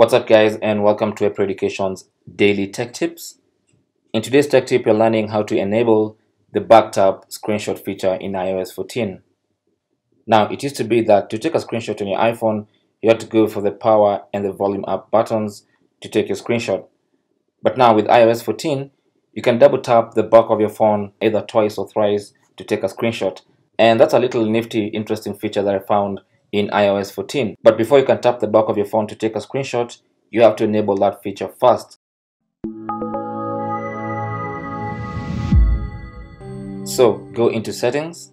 What's up, guys, and welcome to WebPro Education's Daily Tech Tips. In today's tech tip, you're learning how to enable the backed up screenshot feature in iOS 14. Now, it used to be that to take a screenshot on your iPhone, you had to go for the power and the volume up buttons to take your screenshot. But now with iOS 14, you can double tap the back of your phone either twice or thrice to take a screenshot. And that's a little nifty, interesting feature that I found in iOS 14. But before you can tap the back of your phone to take a screenshot, you have to enable that feature first. So go into settings,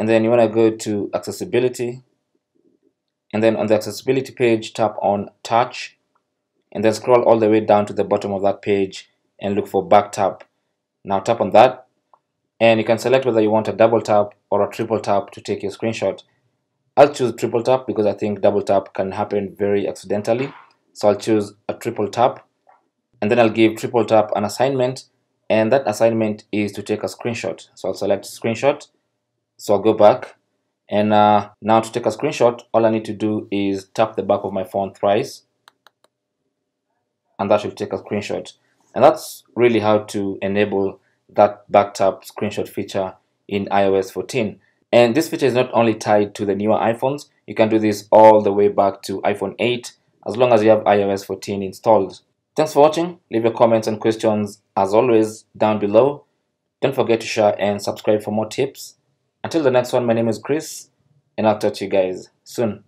and then you want to go to accessibility, and then on the accessibility page tap on touch, and then scroll all the way down to the bottom of that page and look for back tap. Now tap on that, and you can select whether you want a double tap or a triple tap to take your screenshot. I'll choose triple tap because I think double tap can happen very accidentally. So I'll choose a triple tap, and then I'll give triple tap an assignment, and that assignment is to take a screenshot. So I'll select screenshot. So I'll go back, and now to take a screenshot, all I need to do is tap the back of my phone thrice, and that should take a screenshot. And that's really how to enable that back tap screenshot feature in iOS 14. And this feature is not only tied to the newer iPhones. You can do this all the way back to iPhone 8 as long as you have iOS 14 installed. Thanks for watching. Leave your comments and questions as always down below. Don't forget to share and subscribe for more tips. Until the next one, my name is Chris, and I'll talk to you guys soon.